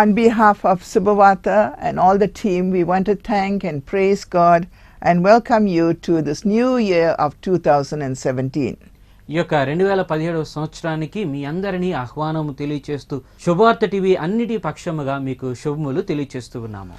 On behalf of Subhavata and all the team, we want to thank and praise God and welcome you to this new year of 2017. ఈ యొక్క 2017 సంవత్సరానికి మీ అందరినీ ఆహ్వానము తెలియచేస్తూ శుభవార్త TV అన్నిటి పక్షముగా మీకు శుభములు తెలియచేస్తూ ఉన్నాము.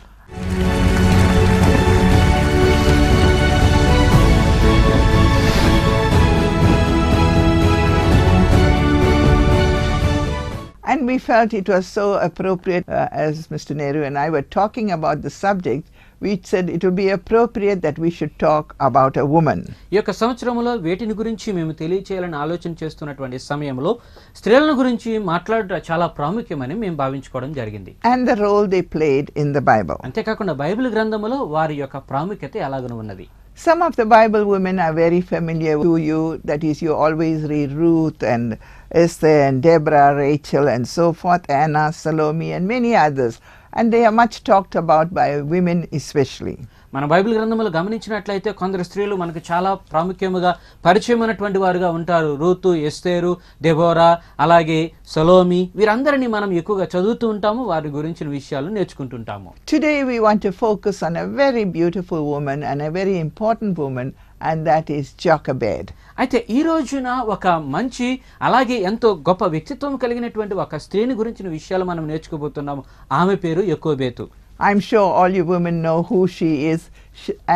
And we felt it was so appropriate as Mr. Nehru and I were talking about the subject, we said it would be appropriate that we should talk about a woman. యొక్క సంవత్సరములో వేటిని గురించి మేము తెలియచేయాలని ఆలోచన చేస్తున్నటువంటి సమయంలో స్త్రీలను గురించి మాట్లాడడం చాలా ప్రాముఖ్యమని మేము భావించుకోవడం జరిగింది. And the role they played in the Bible. అంతే కాకుండా బైబిల్ గ్రంథములో వారి యొక్క ప్రాముఖ్యత ఎలాగను ఉన్నది. Some of the Bible women are very familiar to you, that is, you always read Ruth and Esther and Deborah, Rachel and so forth, Anna, Salomi and many others, and they are much talked about by women especially. మన Bible గ్రంథములు గమనించినట్లయితే కొందరు స్త్రీలు మనకు చాలా ప్రాముఖ్యముగా పరిచయమైనటువంటి వారుగా ఉంటారు. Ruth, ఎస్తేరు, Deborah, అలాగే సలోమి, వీరందరినీ మనం ఎక్కువగా చదువుతూ ఉంటాము, వారి గురించిన విషయాలు నేర్చుకుంటుంటాము. Today we want to focus on a very beautiful woman and a very important woman, and that is Jochebed. అయితే ఈ రోజున ఒక మంచి అలాగే ఎంతో గొప్ప వ్యక్తిత్వం కలిగినటువంటి ఒక స్త్రీని గురించిన విషయాలు మనం నేర్చుకోబోతున్నాము. ఆమె పేరు యోకోబేతు. I'm sure all you women know who she is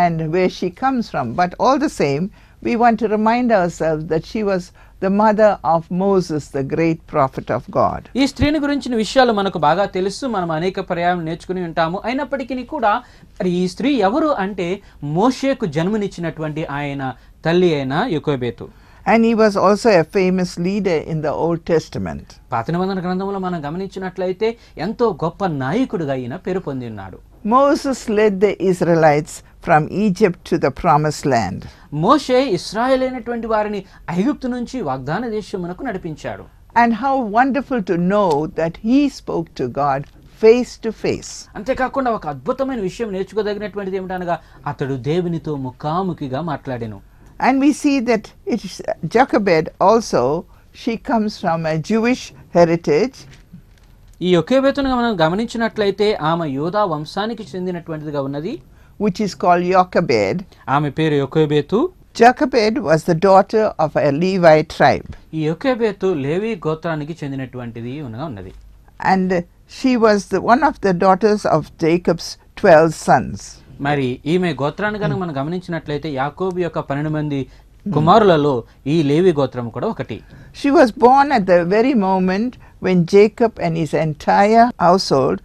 and where she comes from, but all the same we want to remind ourselves that she was the mother of Moses, the great prophet of God. ఈ స్త్రీని గురించిన విషయాలు మనకు బాగా తెలుసు, మనం అనేక పర్యాయాలు నేర్చుకుని ఉంటాము. అయినప్పటికీ కూడా ఈ స్త్రీ ఎవరు అంటే మోషేకు జన్మనిచ్చినటువంటి ఆయన తల్లి అయిన యోకోబేతు. And he was also a famous leader in the Old Testament. పాత నిబంధన గ్రంథములో మనం గమనించినట్లయితే ఎంతో గొప్ప నాయకుడిగా ఆయన పేరు పొంది ఉన్నాడు. Moses led the Israelites from Egypt to the Promised Land. మోషే ఇశ్రాయేలైనటువంటి వారిని ఐగుప్తు నుంచి వాగ్దాన దేశమునకు నడిపించాడు. And how wonderful to know that he spoke to God face to face. అంతే కాకుండా ఒక అద్భుతమైన విషయం నేర్చుకోదగినటువంటిది ఏమంటనగా అతడు దేవునితో ముఖాముఖిగా మాట్లాడెను. And we see that it is Jochebed also, she comes from a Jewish heritage. ఈ యోకేబేతును మనం గమనించినట్లయితే ఆమె యూదా వంశానికి చెందినటువంటిదిగా ఉన్నది. Which is called Jochebed. ఆమె పేరు యోకేబేతు. Jochebed was the daughter of a Levi tribe. ఈ యోకేబేతు లేవి గోత్రానికి చెందినటువంటిది ఉన్నది. And she was one of the daughters of Jacob's 12 sons. మరి ఈమె గోత్రాన్ని కనుక మనం గమనించినట్లయితే యాకోబు యొక్క 12 మంది కుమారులలో ఈ లేవి గోత్రం కూడా ఒకటి. She was born at the very moment when Jacob and his entire household,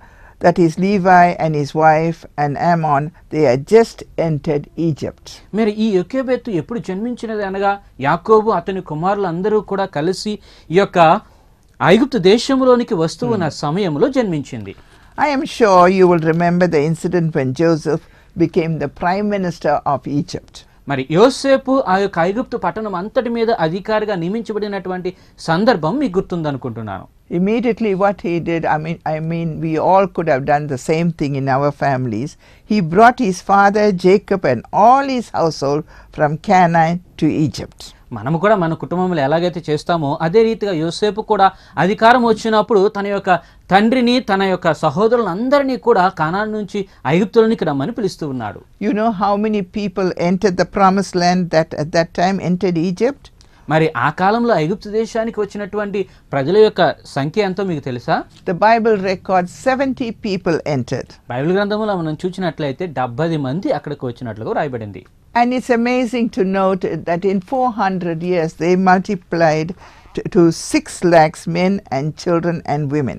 that is Levi and his wife and Ammon, they had just entered Egypt. మరి ఈ యోకేబేతు ఎప్పుడు జన్మించినది అనగా యాకోబు అతని కుమారులందరూ కూడా కలిసి ఈ యొక్క ఐగుప్తు దేశంలోనికి వస్తున్న సమయంలో జన్మించింది. I am sure you will remember the incident when Joseph became the prime minister of Egypt. మరి యోసేపు ఆ యొక్క ఐగుప్తు పట్టణం అంతటి మీద అధికారిగా నియమించబడినటువంటి సందర్భం మీకు గుర్తుందనుకుంటున్నాను. Immediately what he did, I mean we all could have done the same thing in our families. He brought his father Jacob and all his household from Canaan to Egypt. మనము కూడా మన కుటుంబంలో ఎలాగైతే చేస్తామో అదే రీతిగా యోసేపు కూడా అధికారం వచ్చినప్పుడు తన యొక్క తండ్రిని తన యొక్క సహోదరులందరినీ కూడా కానాన్ నుంచి ఐగుప్తులోనికి రమ్మని పిలుస్తూ ఉన్నాడు. You know how many people entered the promised land that at that time entered Egypt? మరి ఆ కాలంలో ఐగుప్తు దేశానికి వచ్చినటువంటి ప్రజల యొక్క సంఖ్య ఎంతో మీకు తెలుసా? The Bible records 70 people entered. Bible గ్రంథంలో మనం చూసినట్లయితే 70 మంది అక్కడికి వచ్చినట్లుగా రాయబడింది. And it's amazing to note that in 400 years they multiplied to 6 lakhs men and children and women.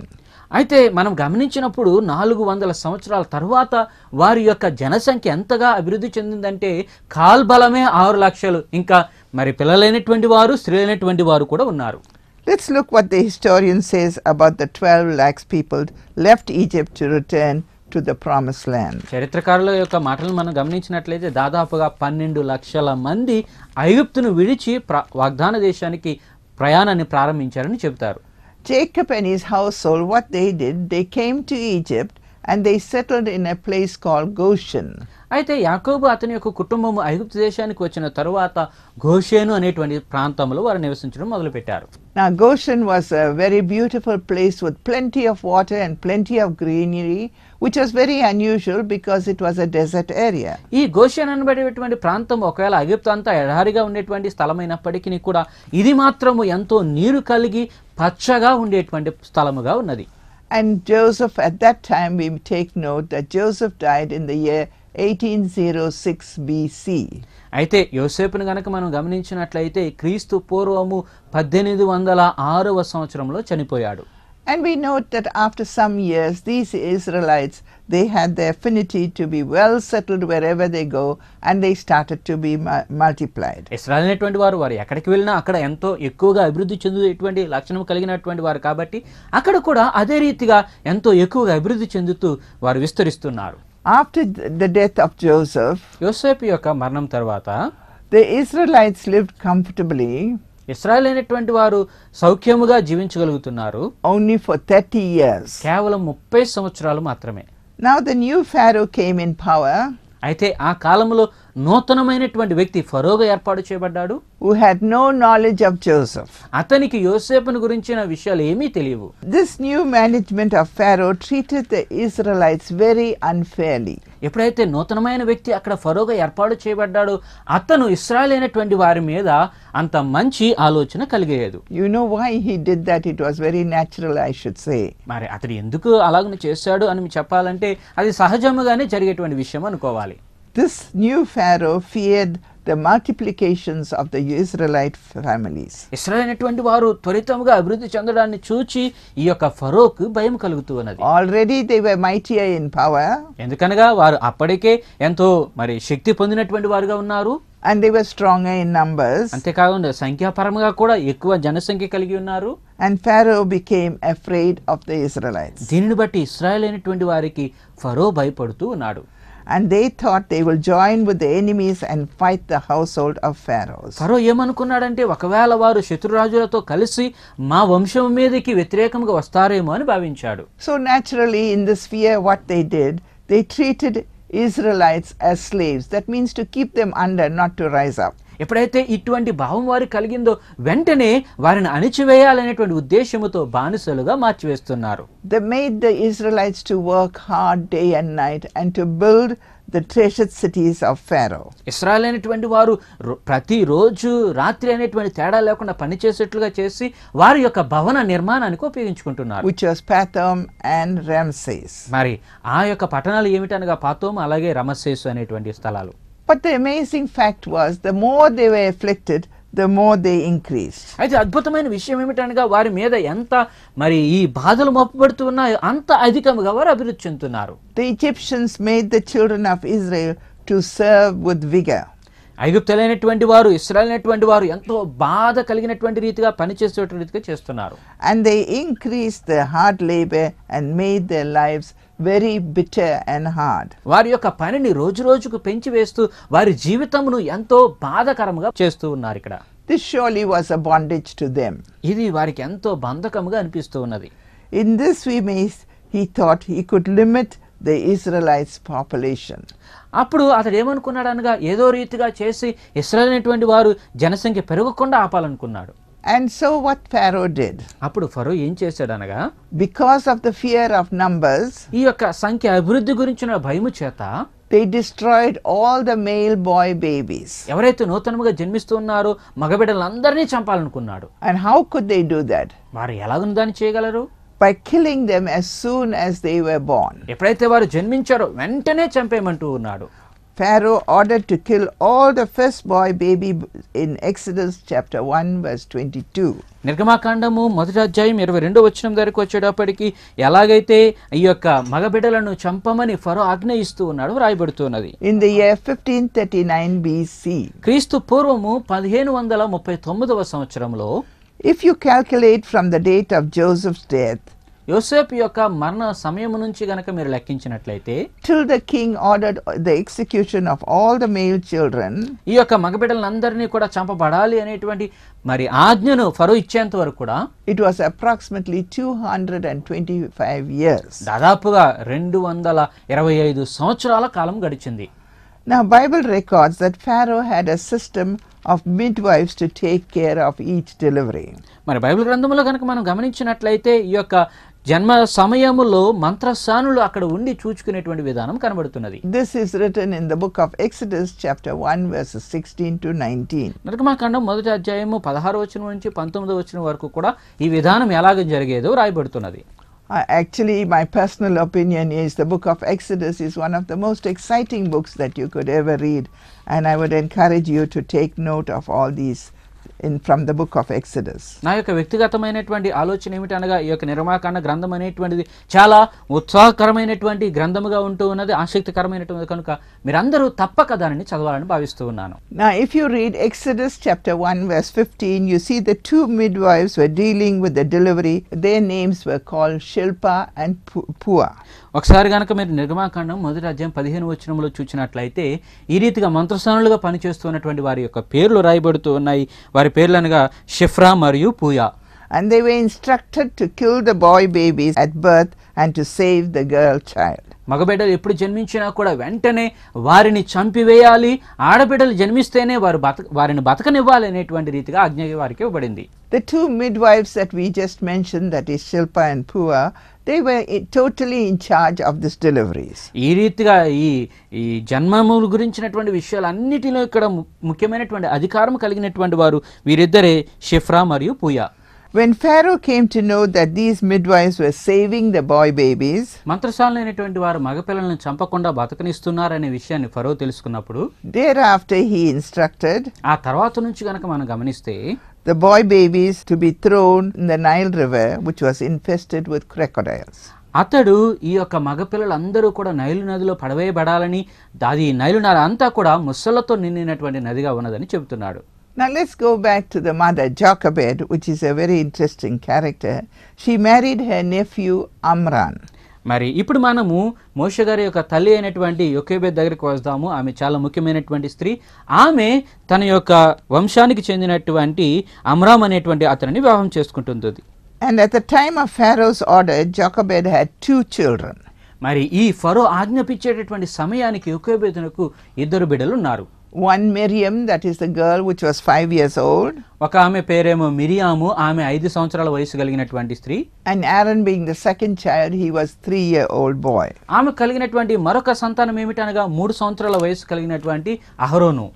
అయితే మనం గమనించినప్పుడు 400 సంవత్సరాల తర్వాత వారి యొక్క జనసంఖ్య ఎంతగా అభివృద్ధి చెందిందంటే కాల్బలమే 6 లక్షలు, ఇంకా మరి పిల్లలైనటువంటి వారు స్త్రీలైనటువంటి వారు కూడా ఉన్నారు. Let's look what the historian says about the 12 lakhs people left Egypt to return to the promised land. చరిత్రకారుల యొక్క మాటలు మనం గమనించినట్లయితే దాదాపుగా 12 లక్షల మంది ఐగుప్తును విడిచి వాగ్దాన దేశానికి ప్రయాణాన్ని ప్రారంభించారని చెబుతారు. Jacob and his household, what they did, they came to Egypt and they settled in a place called Goshen. అయితే యాకోబు అతని యొక్క కుటుంబము ఐగుప్తు దేశానికి వచ్చిన తరువాత గోషెను అనేటువంటి ప్రాంతంలో వారు నివసించడం మొదలు పెట్టారు. Now Goshen was a very beautiful place with plenty of water and plenty of greenery, which was very unusual because it was a desert area. ఈ గోషెన్ అనేటువంటి ప్రాంతం ఒకవేళ ఐగుప్తు అంతా ఎడారిగా ఉండేటువంటి స్థలమైనప్పటికీ కూడా ఇది మాత్రము ఎంతో నీరు కలిగి పచ్చగా ఉండేటువంటి స్థలముగా ఉన్నది. And Joseph, at that time we take note that Joseph died in the year 1806 BC. అయితే యోసేపును గనుక మనం గమనించినట్లయితే క్రీస్తు పూర్వము 1806వ సంవత్సరంలో చనిపోయాడు. And we note that after some years these Israelites, they had the affinity to be well settled wherever they go, and they started to be multiplied. ఇశ్రాయేలునటువంటి వారు ఎక్కడికి వెళ్ళినా అక్కడ ఎంతో ఎక్కువగా అభివృద్ధి చెందుతున్నటువంటి లక్షణం కలిగినటువంటి వారు కాబట్టి అక్కడ కూడా అదే రీతిగా ఎంతో ఎక్కువగా అభివృద్ధి చెందుతూ వారు విస్తరిస్తున్నారు. After the death of Joseph యొక్క మరణం తర్వాత the Israelites lived comfortably. ఇశ్రాయేలైనటువంటి వారు సౌఖ్యముగా జీవించగలుగుతున్నారు. Only for 30 years. కేవలం 30 సంవత్సరాలు మాత్రమే. Now the new Pharaoh came in power. అయితే ఆ కాలంలో నూతనమైనటువంటి వ్యక్తి ఫరోగా ఏర్పాటు చేయబడ్డాడు. Who had no knowledge of Joseph. అతనికి యోసేపును గురించిన విషయాలు ఏమీ తెలియవు. This new management of Pharaoh treated the Israelites very unfairly. ఎప్పుడైతే నూతనమైన వ్యక్తి అక్కడ ఫరోగా ఏర్పాటు చేయబడ్డాడు అతను ఇశ్రాయేలైనటువంటి వారి మీద అంత మంచి ఆలోచన కలిగలేదు. You know why he did that? It was very natural, I should say. మరి అతడు ఎందుకు అలాగని చేశాడు అని చెప్పాలంటే అది సహజముగానే జరిగేటువంటి విషయం అనుకోవాలి. This new Pharaoh feared the multiplications of the Israelite families. ఇశ్రాయేలైనటువంటి వారు త్వరితముగా అభివృద్ధి చెందడాన్ని చూచి ఈ యొక్క ఫరోకు భయం కలుగుతున్నది. Already they were mightier in power. ఎందుకనగా వారు అప్పటికే ఎంతో మరి శక్తి పొందినటువంటి వారుగా ఉన్నారు. And they were stronger in numbers. అంతేకాకుండా సంఖ్యాపరంగా కూడా ఎక్కువ జనసంఖ్య కలిగి ఉన్నారు. And Pharaoh became afraid of the Israelites. దీనిని బట్టి ఇశ్రాయేలైనటువంటి వారికి ఫరో భయపడుతూ ఉన్నాడు. And they thought they will join with the enemies and fight the household of Pharaoh. Pharaoh ఏమనుకున్నాడంటే ఒకవేళ వారు శత్రురాజులతో కలిసి మా వంశం మీదకి వ్యతిరేకంగా వస్తారేమో అని భావించాడు. So naturally in this fear what they did, they treated Israelites as slaves. That means to keep them under, not to rise up. ఎప్పుడైతే ఇటువంటి భావం వారు కలిగిందో వెంటనే వారిని అణిచివేయాలనేటువంటి ఉద్దేశముతో బానిసలుగా మార్చివేస్తున్నారు. They made the Israelites to work hard day and night and to build the treasured cities of Pharaoh. ఇశ్రాయేలైనటువంటి వారు ప్రతి రోజు రాత్రి అనేటువంటి తేడా లేకుండా పని చేసేట్లుగా చేసి వారి యొక్క భవన నిర్మాణానికి ఉపయోగించుకుంటున్నారు. Which was Pathom and Ramses. మరి ఆ యొక్క పట్టణాలు ఏమిటనగా పాతోమ్ అలాగే రమసేసు అనేటువంటి స్థలాలు. But the amazing fact was, the more they were afflicted, the more they increased. అయితే అద్భుతమైన విషయం ఏమిటనగా వారి మీద ఎంత మరి ఈ బాధలు మోపబడుతున్నాయో అంత అధికముగా వారు అభివృద్ధి చెందుతున్నారు. The Egyptians made the children of Israel to serve with vigor. ఐగుప్తులైనటువంటి వారు ఇశ్రాయేలైనటువంటి వారు ఎంతో బాధ కలిగినటువంటి రీతిగా పనిచేసేటువంటి రీతిగా చేస్తున్నారు. And they increased their hard labor and made their lives very bitter and hard. వారి యొక్క పనిని రోజురోజుకు పెంచివేస్తూ వారి జీవితమును ఎంతో బాధకరంగా చేస్తూ ఉన్నారు. ఇక్కడ This surely was a bondage to them. ఇది వారికి ఎంతో బంధకముగా అనిపిస్తూ ఉన్నది. In this way he thought he could limit the Israelites population. అప్పుడు అతడు ఏమనుకున్నాడు అనగా ఏదో రీతిగా చేసి ఇశ్రాయేలైనటువంటి వారు జనసంఖ్య పెరగకుండా ఆపాలనుకున్నాడు. And so what Pharaoh did? అప్పుడు ఫరో ఏం చేశాడు అనగా because of the fear of numbers, ఈ యొక్క సంఖ్య అభివృద్ధి గురించిన భయము చేత they destroyed all the male boy babies. ఎవరైతే నూతనముగా జన్మిస్తున్నారో మగ బిడ్డలందర్నీ చంపాలనుకున్నాడు. And how could they do that? వారు ఎలాగను దాన్ని చేయగలరు? By killing them as soon as they were born. ఎప్పుడైతే వారు జన్మించారో వెంటనే చంపేయమంటూ ఉన్నాడు. Pharaoh ordered to kill all the first boy baby in Exodus chapter 1 verse 22. నిర్గమకాండము మొదటి అధ్యాయం 22వ వచనం దగ్గరికి వచ్చేటప్పటికి ఎలాగైతే ఈ యొక్క మగ బిడ్డలను చంపమని ఫరో ఆజ్ఞ ఇస్తూ ఉన్నాడు రాయబడుతున్నది. In the year 1539 BC. క్రీస్తు పూర్వము 1539వ సంవత్సరంలో If you calculate from the date of Joseph's death, యోసేపు యొక్క మరణ సమయం నుంచి గనక మీరు లెక్కించినట్లయితే till the king ordered the execution of all the male children ఈ యొక్క మగ బిడ్డలందరిని కూడా చంపబడాలి అనేటువంటి మరి ఆజ్ఞను ఫరో ఇచ్చేంత వరకు కూడా it was approximately 225 years దాదాపుగా 225 సంవత్సరాల కాలం గడిచింది. Now Bible records that Pharaoh had a system of midwives to take care of each delivery. మరి బైబిల్ గ్రంథములో గనుక మనం గమనించినట్లయితే ఈ యొక్క జన్మ సమయములో మంత్రసానులు అక్కడ ఉండి చూచుకునేటువంటి విధానం కనబడుతున్నది. This is written in the book of Exodus chapter 1 verses 16 to 19. నిర్గమకాండం మొదటి అధ్యాయము 16వ వచనం నుంచి 19వ వచనం వరకు కూడా ఈ విధానం ఎలాగ జరిగేదో రాయబడుతున్నది. Actually, my personal opinion is the book of Exodus is one of the most exciting books that you could ever read, and I would encourage you to take note of all these from the book of Exodus. నా యొక్క వ్యక్తిగతమైనటువంటి ఆలోచన ఏమిటనగా ఈ యొక్క నిర్గమకాండ గ్రంథం అనేటువంటిది చాలా ఉత్సాహకరమైనటువంటి గ్రంథముగా ఉంటూ ఉన్నది, ఆసక్తికరమైనటువంటి కనుక మీరందరూ తప్పక దానిని చదవాలని భావిస్తూ ఉన్నాను. Now if you read Exodus chapter 1 verse 15 you see the two midwives were dealing with the delivery. Their names were called Shilpa and Puah. ఒకసారి గనక మీరు నిర్గమకాండం మొదటి అధ్యాయం 15వ వచనములో చూచినట్లయితే ఈ రీతిగా మంత్రసానులుగా పనిచేస్తున్నటువంటి వారి యొక్క పేర్లు రాయబడుతూ ఉన్నాయి. వారి పేర్లనగా షిఫ్రా మరియు పూయా. And they were instructed to kill the boy babies at birth and to save the girl child. మగ బిడ్డలు ఎప్పుడు జన్మించినా కూడా వెంటనే వారిని చంపివేయాలి, ఆడబిడ్డలు జన్మిస్తేనే వారిని బతకనివ్వాలి అనేటువంటి రీతిగా ఆజ్ఞ వారికి ఇవ్వబడింది. The two midwives that we just mentioned, that is Shilpa and Puah, they were totally in charge of this deliveries. ఈ రీతిగా ఈ జన్మముల గురించినటువంటి విషయాలన్నిటిలో ఇక్కడ ముఖ్యమైనటువంటి అధికారం కలిగినటువంటి వారు వీరిద్దరే షిఫ్రా మరియు పూయా. When Pharaoh came to know that these midwives were saving the boy babies, మంత్రసానులైనటువంటి వారు మగ పిల్లలను చంపకుండా బతకనిస్తున్నారనే విషయాన్ని ఫరో తెలుసుకున్నప్పుడు, thereafter he instructed, ఆ తర్వాత నుంచి గనక మనం గమనిస్తే, the boy babies to be thrown in the Nile River which was infested with crocodiles. అతడు ఈ యొక్క మగ పిల్లలందరూ కూడా నైలు నదిలో పడవేయబడాలని, దాది నైలు నది అంతా కూడా ముస్సలతో నిండినటువంటి నదిగా ఉన్నదని చెబుతున్నాడు. Now let's go back to the mother Jochebed, which is a very interesting character. She married her nephew Amram. మరి ఇప్పుడు మనము మోషే గారి యొక్క తల్లి అయినటువంటి యోకేబెద్ దగ్గరికి వస్తాము. ఆమె చాలా ముఖ్యమైనటువంటి స్త్రీ. ఆమె తన యొక్క వంశానికి చెందినటువంటి అమ్రామ్ అనేటువంటి అతనిని వివాహం చేసుకుంటుంది. And at the time of Pharaoh's order, Jochebed had two children. మరి ఈ ఫరో ఆజ్ఞాపించేటటువంటి సమయానికి యోకేబెదునకు ఇద్దరు బిడ్డలు ఉన్నారు. One Miriam, that is the girl which was 5 years old. ఒక ఆమె పేరేమో మిరియాము, ఆమె 5 సంవత్సరాల వయసు కలిగినటువంటి స్త్రీ. And Aaron being the second child, he was 3-year-old boy. ఆమె కలిగినటువంటి మరొక సంతానం ఏమిటనగా 3 సంవత్సరాల వయసు కలిగినటువంటి అహరోను.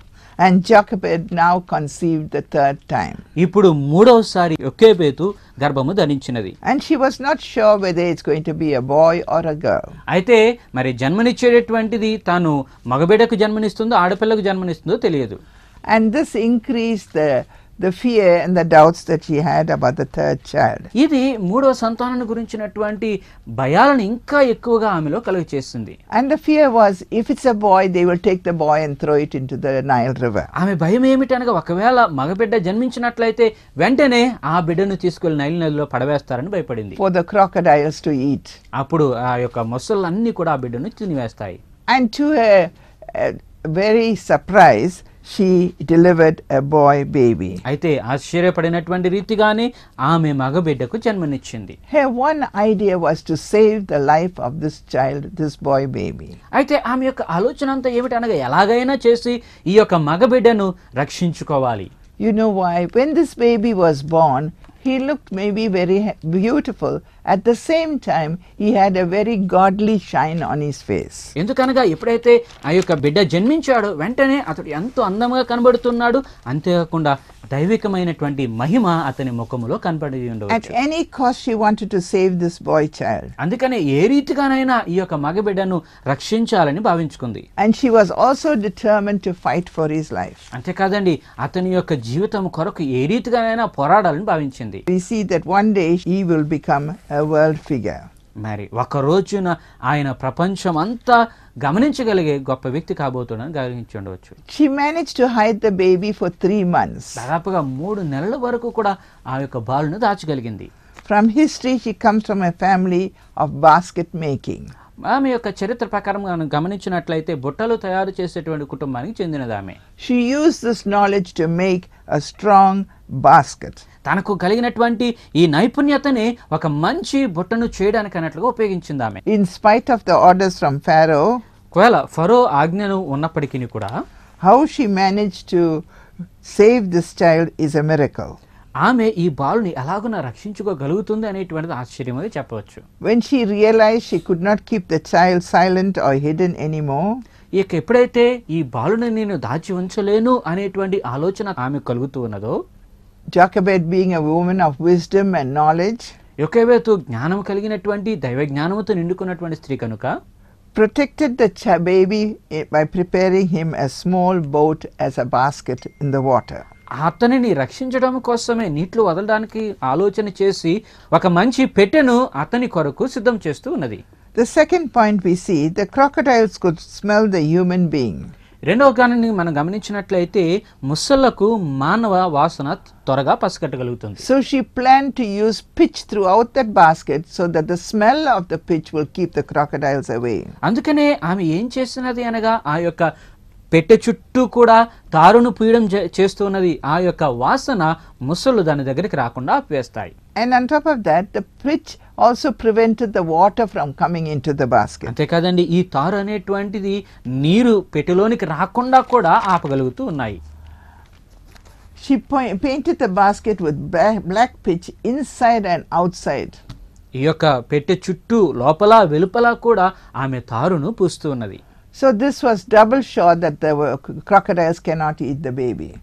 And Jochebed now conceived the third time. ఇప్పుడు మూడోసారి యోకేబెతు గర్భము ధరించినది. And she was not sure whether it's going to be a boy or a girl. అయితే మరి జన్మనిచ్చేటటువంటిది తాను మగబిడ్డకు జన్మనిస్తుందో ఆడపిల్లకు జన్మనిస్తుందో తెలియదు. And this increased the fear and the doubts that she had about the third child. ఇది మూడో సంతానాన్ని గురించినటువంటి భయాలను ఇంకా ఎక్కువగా ఆమెలో కలుగచేస్తుంది. And the fear was, if it's a boy they will take the boy and throw it into the Nile River. ఆమె భయం ఏమిటనగా ఒకవేళ మగబిడ్డ జన్మించినట్లయితే వెంటనే ఆ బిడ్డను తీసుకెళ్లి నైల్ నదిలో పడవేస్తారని భయపడింది. For the crocodiles to eat. అప్పుడు ఆ యొక్క మొసళ్ళన్నీ కూడా ఆ బిడ్డను తినివేస్తాయి. And to her very surprise, she delivered a boy baby. అయితే ఆశ్చర్యపడినటువంటి రీతిగానే ఆమె మగ బిడ్డకు జన్మనిచ్చింది. Her one idea was to save the life of this child, this boy baby. అయితే ఆమె యొక్క ఆలోచన అంతా ఏమిటనగా ఎలాగైనా చేసి ఈ యొక్క మగ బిడ్డను రక్షించుకోవాలి. You know why? When this baby was born, he looked maybe very beautiful. At the same time he had a very godly shine on his face. ఎందుకనగా ఎప్పుడైతే ఆ యొక్క బిడ్డ జన్మించాడో వెంటనే అతడు ఎంతో అందముగా కనబడుతున్నాడు, అంతేకాకుండా దైవికమైనటువంటి మహిమ అతని ముఖములో కనబడి ఉండవచ్చు. At any cost she wanted to save this boy child. అందుకనే ఏ రీతిగానైనా ఈ యొక్క మగ బిడ్డను రక్షించాలని భావించుకుంది. And she was also determined to fight for his life. అంతే కాదండి, అతని యొక్క జీవితం కొరకు ఏ రీతిగానైనా పోరాడాలని భావించింది. We see that one day he will become a world figure. మరి ఒక రోజున ఆయన ప్రపంచం అంతా గమనించగలిగే గొప్ప వ్యక్తి కాబోతున్నాడని గ్రహించవచ్చు. She managed to hide the baby for 3 months. దాదాపుగా 3 నెలల వరకు కూడా ఆ యొక్క బాలును దాచగలిగింది. From history, she comes from a family of basket making. She used this knowledge to make a strong basket. In spite of the orders from Pharaoh, how she managed to save this child is a miracle. When she realized she could not keep the child silent or hidden anymore, Jochebed, being a woman of wisdom and knowledge, protected the baby by preparing him a small boat as a basket in the water. The second point we see, the crocodiles could smell the human being. So she planned to use pitch throughout that basket so that the smell of the pitch will keep the crocodiles away. And on top of that, the pitch also prevented the water from coming into the basket. She painted the basket with black pitch inside and outside. So this was double sure that the crocodiles cannot eat the baby.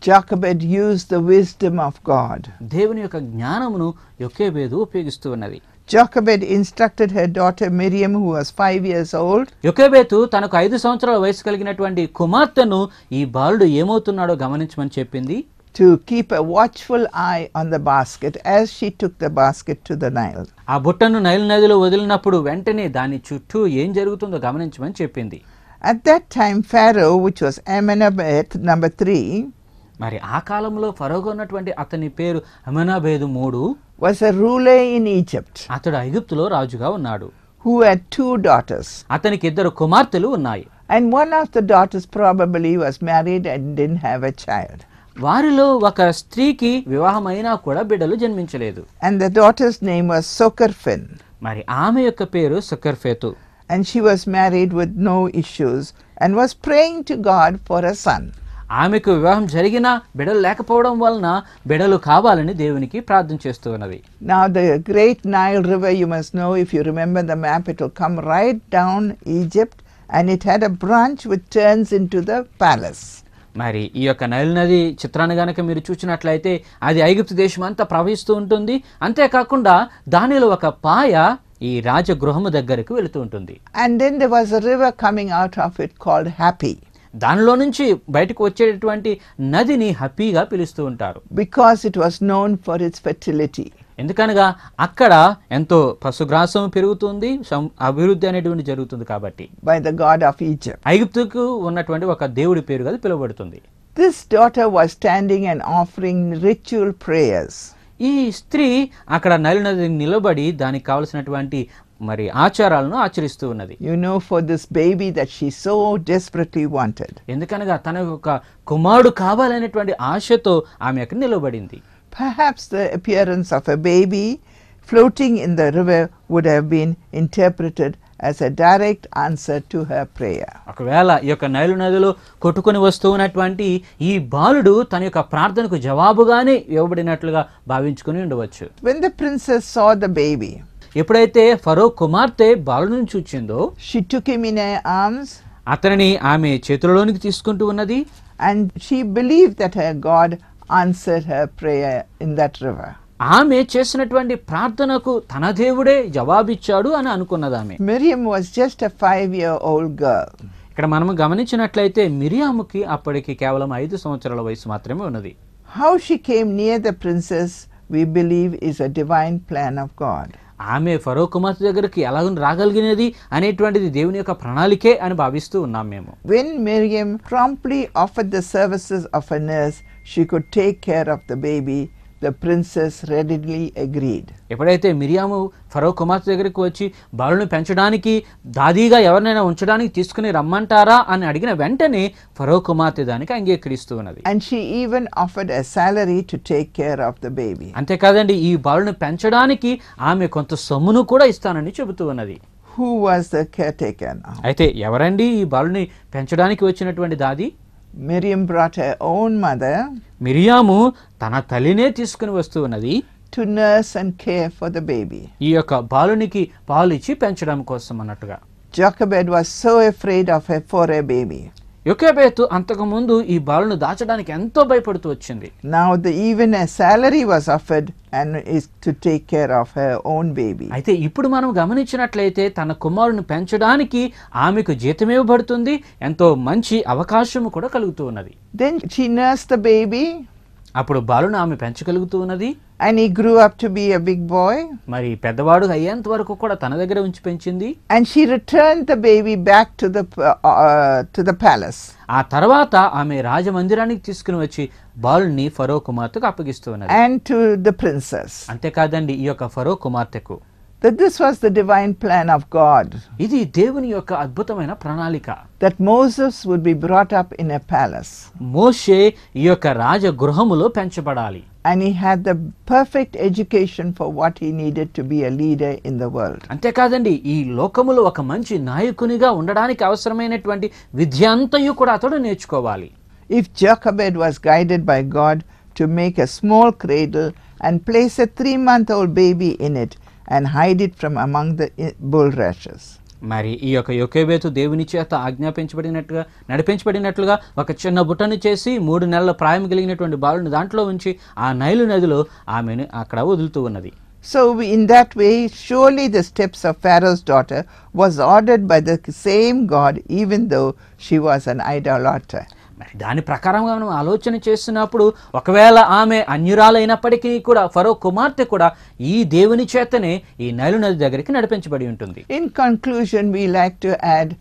Jochebed used the wisdom of God. Jochebed instructed her daughter Miriam, who was 5 years old, to keep a watchful eye on the basket as she took the basket to the Nile. At that time, Pharaoh, which was Amenhotep number 3, was a ruler in Egypt who had 2 daughters. And one of the daughters probably was married and didn't have a child. And the daughter's name was Sokarfin. And she was married with no issues and was praying to God for a son. Now the great Nile River, you must know, if you remember the map, it will come right down Egypt, and it had a branch which turns into the palace. And then there was a river coming out of it called Happy, because it was known for its fertility. By the god of Egypt. This daughter was standing and offering ritual prayers. You know, for this baby that she so desperately wanted. Perhaps the appearance of a baby floating in the river would have been interpreted as a direct answer to her prayer. When the princess saw the baby, she took him in her arms, and she believed that her God answered her prayer in that river. Miriam was just a 5-year-old girl. How she came near the princess, we believe, is a divine plan of God. ఆమె ఫరో కుమార్తె దగ్గరికి ఎలాగని రాగలిగినది అనేటువంటిది దేవుని యొక్క ప్రణాళికే అని భావిస్తూ ఉన్నాం మేము. When Miriam promptly offered the services of a nurse, she could take care of the baby. The princess readily agreed. ఎప్పుడైతే మిరియాము ఫరో కుమార్తె దగ్గరికి వచ్చి బాలుని పెంచడానికి దాదీగా ఎవరినైనా ఉంచడానికి తీసుకుని రమ్మంటారా అని అడిగిన వెంటనే ఫరో కుమార్తె దానికి అంగీకరిస్తూ ఉన్నది. And she even offered a salary to take care of the baby. అంతే కాదండి, ఈ బాలుని పెంచడానికి ఆమె కొంత సొమ్మును కూడా ఇస్తానని చెబుతూ ఉన్నది. Who was the caretaker now? అయితే ఎవరండి ఈ బాలుని పెంచడానికి వచ్చినటువంటి దాది? Miriam brought her own mother. Miriam తన తల్లినే తీసుకుని వస్తూ ఉన్నది. To nurse and care for the baby. ఈ యొక్క బాలునికి పాలు ఇచ్చి పెంచడం కోసం అన్నట్టుగా. Jochebed was so afraid of her for a baby. యోకెబెతు అంతకు ముందు ఈ బాలును దాచడానికి ఎంతో భయపడుతూ వచ్చింది. Now the even a salary was offered and is to take care of her own baby. అయితే ఇప్పుడు మనం గమనించినట్లయితే తన కుమారుని పెంచడానికి ఆమెకు జీతం ఇవ్వబడుతుంది, ఎంతో మంచి అవకాశం కూడా కలుగుతూ ఉన్నది. Then she nursed the baby. అప్పుడు బాలును ఆమె పెంచగలుగుతూ ఉన్నది. And he grew up to be a big boy. మరి పెద్దవాడు అయ్యేంత వరకు కూడా తన దగ్గర ఉంచి పెంచింది. And she returned the baby back to the palace. ఆ తర్వాత ఆమె రాజమందిరానికి తీసుకుని వచ్చి బాలుని ఫరో కుమార్తెకు అప్పగిస్తూ ఉన్నది. And to the princess. అంతే కాదండి, ఈ యొక్క ఫరో కుమార్తెకు. That this was the divine plan of God. ఇది దేవుని యొక్క అద్భుతమైన ప్రణాళిక. That Moses would be brought up in a palace. మోషే ఈ యొక్క రాజగృహములో పెంచబడాలి. And he had the perfect education for what he needed to be a leader in the world. అంతే కాదండి, ఈ లోకములో ఒక మంచి నాయకునిగా ఉండడానికి అవసరమైనటువంటి విద్యంతయు కూడా అతడు నేర్చుకోవాలి. If Jochebed was guided by God to make a small cradle and place a 3-month-old baby in it and hide it from among the bulrushes. మరి ఈ యొక్క యోకెబెతు దేవుని చేత ఆజ్ఞాపించబడినట్లుగా నడిపించబడినట్లుగా ఒక చిన్న బుట్టను చేసి 3 నెలల ప్రాయం కలిగినటువంటి బాలుని దాంట్లో ఉంచి ఆ నైలు నదిలో ఆమెను అక్కడ వదులుతూ ఉన్నది. So in that way surely the steps of Pharaoh's daughter was ordered by the same God even though she was an idolater. మరి దాని ప్రకారంగా మనం ఆలోచన చేస్తున్నప్పుడు ఒకవేళ ఆమె అన్యురాలైనప్పటికీ కూడా ఫరో కుమార్తె కూడా ఈ దేవుని చేతనే ఈ నైలు నది దగ్గరికి నడిపించబడి ఉంటుంది. In conclusion we like to add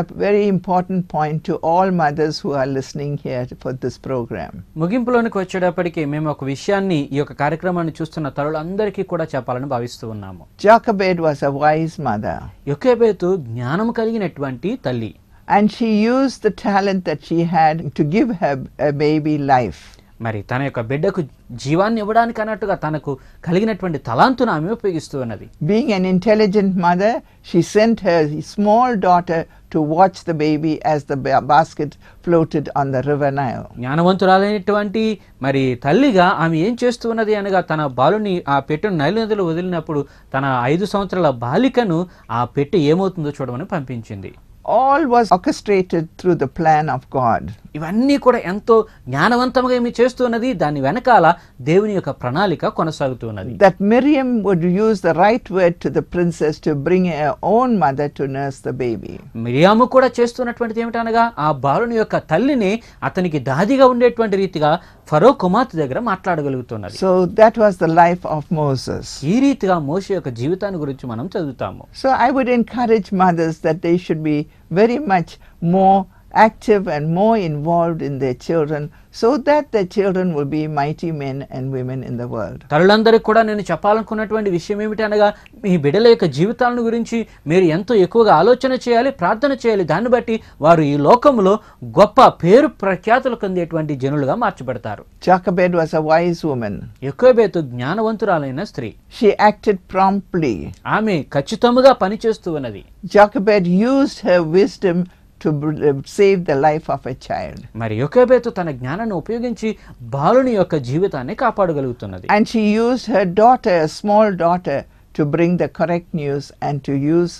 a very important point to all mothers who are listening here for this program. ముగింపులోనికి వచ్చేటప్పటికి మేము ఒక విషయాన్ని ఈ యొక్క కార్యక్రమాన్ని చూస్తున్న తల్లులందరికీ కూడా చెప్పాలని భావిస్తూ ఉన్నాము. Jochebed was a wise mother. యోకెబెతు జ్ఞానం కలిగినటువంటి తల్లి. And she used the talent that she had to give her a baby life. మరి తన యొక్క బిడ్డకు జీవాన్ని ఇవ్వడానికి అన్నట్టుగా తనకు కలిగినటువంటి తలాంతును ఆమె ఉపయోగిస్తూ ఉన్నది. Being an intelligent mother, she sent her small daughter to watch the baby as the basket floated on the river Nile. జ్ఞానవంతురాలైనటువంటి మరి తల్లిగా ఆమె ఏం చేస్తూ ఉన్నది అనగా తన బాలుని ఆ పెట్టెను నైలు నదిలో వదిలినప్పుడు తన 5 సంవత్సరాల బాలికను ఆ పెట్టె ఏమవుతుందో చూడమని పంపించింది. All was orchestrated through the plan of God. ఇవన్నీ కూడా ఎంతో జ్ఞానవంతంగా ఏమి చేస్తున్నది, దాని వెనకాల దేవుని యొక్క ప్రణాళిక కొనసాగుతున్నది. That Miriam would use the right word to the princess to bring her own mother to nurse the baby. Miriam కూడా చేస్తున్నటువంటిది ఏమిటనగా ఆ బాలుని యొక్క తల్లిని అతనికి దాదిగా ఉండేటువంటి రీతిగా ఫరో కుమార్తె దగ్గర మాట్లాడగలుగుతున్నది. So that was the life of Moses. ఈ రీతిగా మోషే యొక్క జీవితాన్ని గురించి మనం చదువుతాము. So I would encourage mothers that they should be very much more active and more involved in their children so that their children will be mighty men and women in the world. తల్లులందరికీ కూడా నేను చెప్పాలనుకున్నటువంటి విషయం ఏమిటి అనగా మీ బిడ్డల యొక్క జీవితాలను గురించి మీరు ఎంతో ఎక్కువగా ఆలోచన చేయాలి, ప్రార్థన చేయాలి. దాన్ని బట్టి వారు ఈ లోకంలో గొప్ప పేరు ప్రఖ్యాతులు పొందేటువంటి జనులుగా మార్చబడతారు. Jochebed was a wise woman. యోకెబెతు జ్ఞానవంతురాలైన స్త్రీ. She acted promptly. ఆమె ఖచ్చితంగా పని చేస్తూ ఉన్నది. Jochebed used her wisdom to save the life of a child. మరి యోకెబెతు తన జ్ఞానాన్ని ఉపయోగించి బాలుని యొక్క జీవితాన్ని కాపాడగలుగుతున్నది. And she used her daughter, a small daughter, to bring the correct news and to use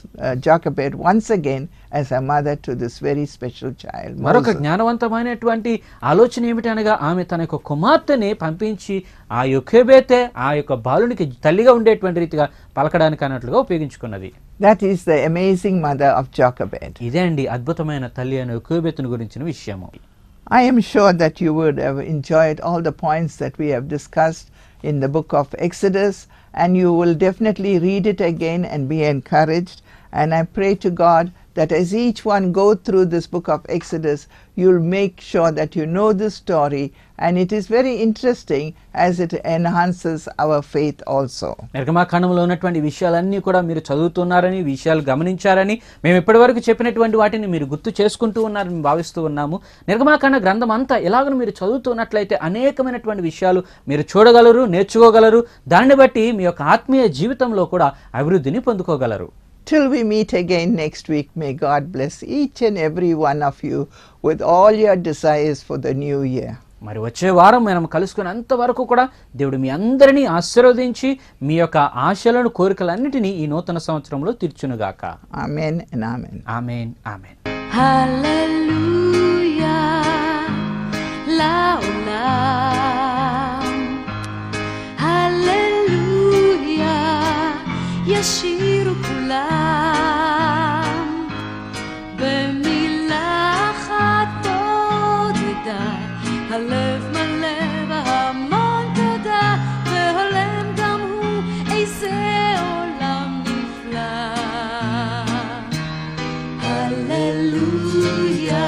Jochebed once again as a mother to this very special child. మరొక జ్ఞానవంతమైనటువంటి ఆలోచన ఏమిటనగా ఆమె తన యొక్క కుమార్తెని పంపించి ఆ యోకెబెతే ఆ యొక్క బాలునికి తల్లిగా ఉండేటువంటి రీతిగా పలకడానికి అన్నట్లుగా ఉపయోగించుకున్నది. That is the amazing mother of Jochebed. ఇదేండి అద్భుతమైన తల్లి అయిన యోకెబెతును గురించిన విషయము. I am sure that you would have enjoyed all the points that we have discussed in the book of Exodus and you will definitely read it again and be encouraged. And I pray to God that as each one go through this book of Exodus, you'll make sure that you know this story, and it is very interesting as it enhances our faith also. నిర్గమకాండములో ఉన్నటువంటి విషయాలన్నీ కూడా మీరు చదువుతున్నారని, విషయాలు గమనించారని, మేము ఇప్పటివరకు చెప్పినటువంటి వాటిని మీరు గుర్తు చేసుకుంటూ ఉన్నారని భావిస్తూ ఉన్నాము. నిర్గమకాండ గ్రంథం అంతా ఎలాగను మీరు చదువుతున్నట్లయితే అనేకమైనటువంటి విషయాలు మీరు చూడగలరు, నేర్చుకోగలరు. దానిని బట్టి మీ యొక్క ఆత్మీయ జీవితంలో కూడా అభివృద్ధిని పొందుకోగలరు. Till we meet again next week, may God bless each and every one of you with all your desires for the new year. మరి వచ్చే వారం మనం కలుసుకున్నంత వరకు కూడా దేవుడు మీ అందరినీ ఆశీర్వదించి మీ యొక్క ఆశలను కోరికలన్నిటిని ఈ నూతన సంవత్సరంలో తీర్చును గాక. ఆమేన్ అండ్ ఆమేన్. ఆమేన్ ఆమేన్. హల్లెలూయా లౌలా. హల్లెలూయా యెషిరు הלב מלא והמון תודה, והולם גם הוא, איזה עולם נפלא. הללויה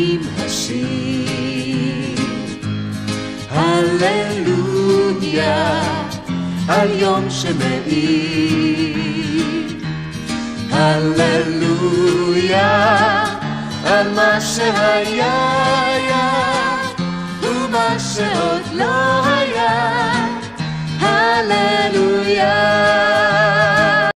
עם השיר, הללויה על יום שמאיר, הללויה על מה שהיה ומה שעוד לא היה. הללויה.